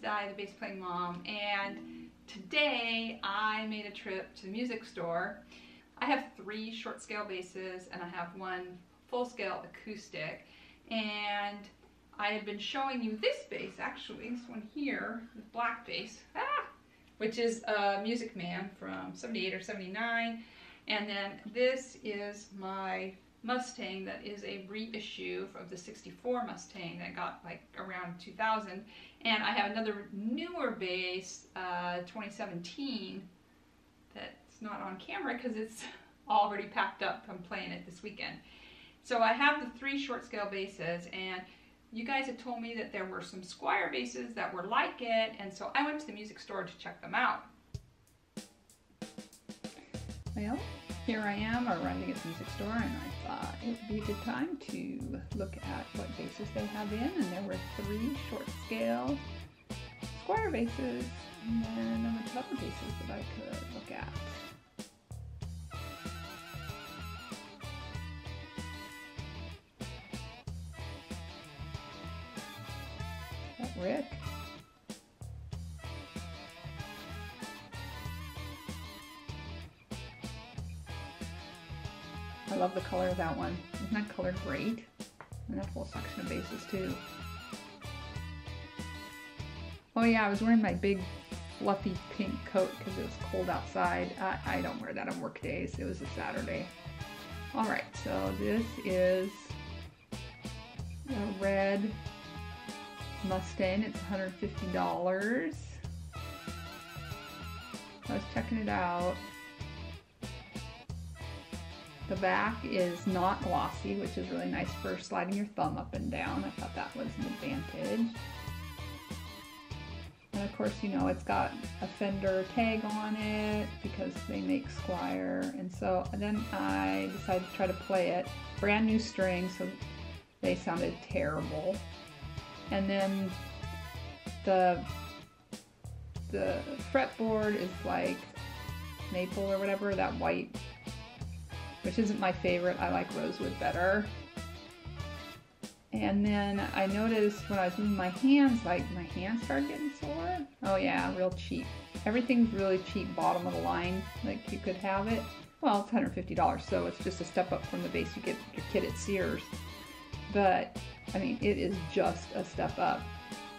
is Di, the bass playing mom, and today I made a trip to the music store. I have three short scale basses and I have one full scale acoustic, and I had been showing you this bass, actually, this one here, the black bass, which is a Music Man from 78 or 79, and then this is my Mustang that is a reissue of the 64 Mustang that got like around 2000, and I have another newer bass, 2017, that's not on camera because it's already packed up. I'm playing it this weekend. So I have the three short scale basses, and you guys had told me that there were some Squier basses that were like it, and so I went to the music store to check them out. Well, here I am arriving at the music store, and I thought it would be a good time to look at what basses they have in, and there were three short scale Squier basses and then a bunch of other basses that I could look at. Is that Rick? I love the color of that one. Isn't that color great? And that whole section of bases too. Oh yeah, I was wearing my big fluffy pink coat because it was cold outside. I don't wear that on work days. It was a Saturday. All right, so this is a red Mustang. It's $150. I was checking it out. The back is not glossy, which is really nice for sliding your thumb up and down. I thought that was an advantage. And of course, you know, it's got a Fender tag on it because they make Squier. And so and then I decided to try to play it. Brand new strings, so they sounded terrible. And then the fretboard is like maple or whatever, that white, which isn't my favorite. I like rosewood better. And then I noticed when I was moving my hands, like my hands started getting sore. Oh yeah, real cheap. Everything's really cheap, bottom of the line, like you could have it. Well, it's $150, so it's just a step up from the base you get your kid at Sears. But I mean, it is just a step up.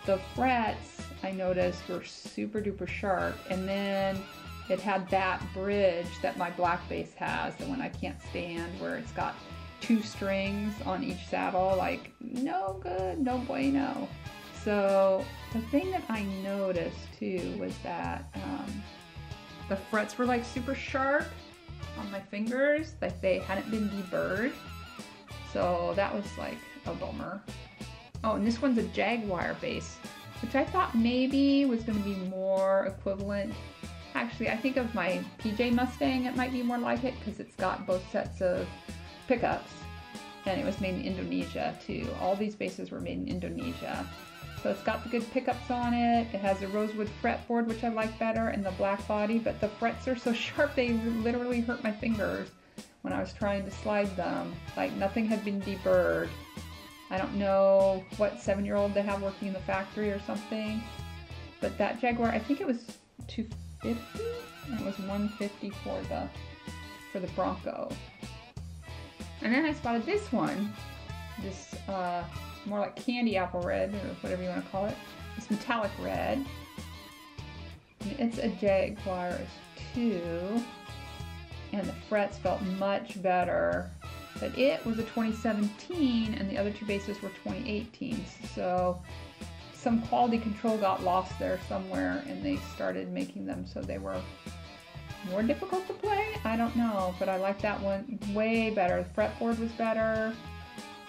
The frets, I noticed, were super duper sharp, and then it had that bridge that my black bass has, the one I can't stand, where it's got two strings on each saddle, like no good, no bueno. So the thing that I noticed too was that the frets were like super sharp on my fingers, like they hadn't been deburred. So that was like a bummer. Oh, and this one's a Jaguar bass, which I thought maybe was gonna be more equivalent. Actually, I think of my PJ Mustang, it might be more like it because it's got both sets of pickups, and it was made in Indonesia too. All these basses were made in Indonesia. So it's got the good pickups on it. It has a rosewood fretboard, which I like better, and the black body, but the frets are so sharp they literally hurt my fingers when I was trying to slide them. Like nothing had been deburred. I don't know what 7-year-old they have working in the factory or something, but that Jaguar, I think it was $250, and it was $150 for the Bronco. And then I spotted this one, this more like candy apple red or whatever you want to call it. It's metallic red. And it's a Jaguar too, and the frets felt much better. But it was a 2017, and the other two basses were 2018. So some quality control got lost there somewhere, and they started making them so they were more difficult to play. I don't know, but I like that one way better. The fretboard was better.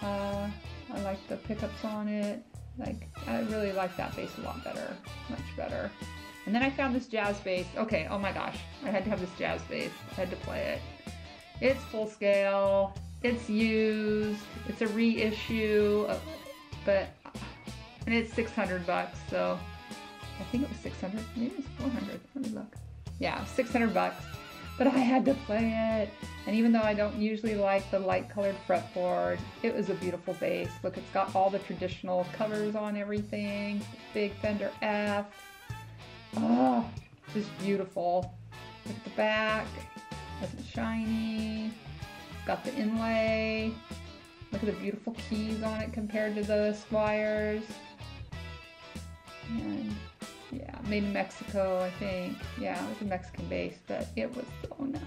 I like the pickups on it. Like I really like that bass a lot better, much better. And then I found this Jazz Bass. Okay, oh my gosh, I had to have this Jazz Bass. I had to play it. It's full scale. It's used. It's a reissue, but. And it's $600, so I think it was $600, maybe it was $400, let me look. Yeah, $600, but I had to play it. And even though I don't usually like the light colored fretboard, it was a beautiful bass. Look, it's got all the traditional covers on everything, big Fender F. Oh, just beautiful. Look at the back, nice and shiny. Got the inlay. Look at the beautiful keys on it compared to the Squiers. And yeah, made in Mexico, I think. Yeah, it was a Mexican bass, but it was so nice.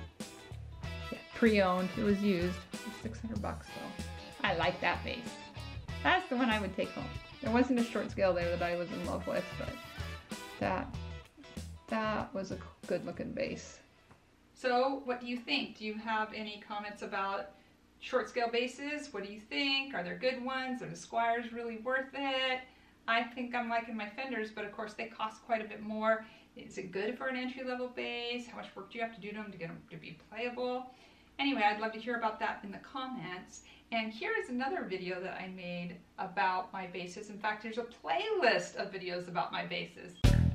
Yeah, pre-owned, it was used. It was 600 bucks though. I like that bass. That's the one I would take home. There wasn't a short scale there that I was in love with, but that was a good looking bass. So what do you think? Do you have any comments about short scale basses? What do you think? Are there good ones? Are the Squiers really worth it? I think I'm liking my Fenders, but of course they cost quite a bit more. Is it good for an entry-level bass? How much work do you have to do to them to get them to be playable? Anyway, I'd love to hear about that in the comments. And here is another video that I made about my basses. In fact, there's a playlist of videos about my basses.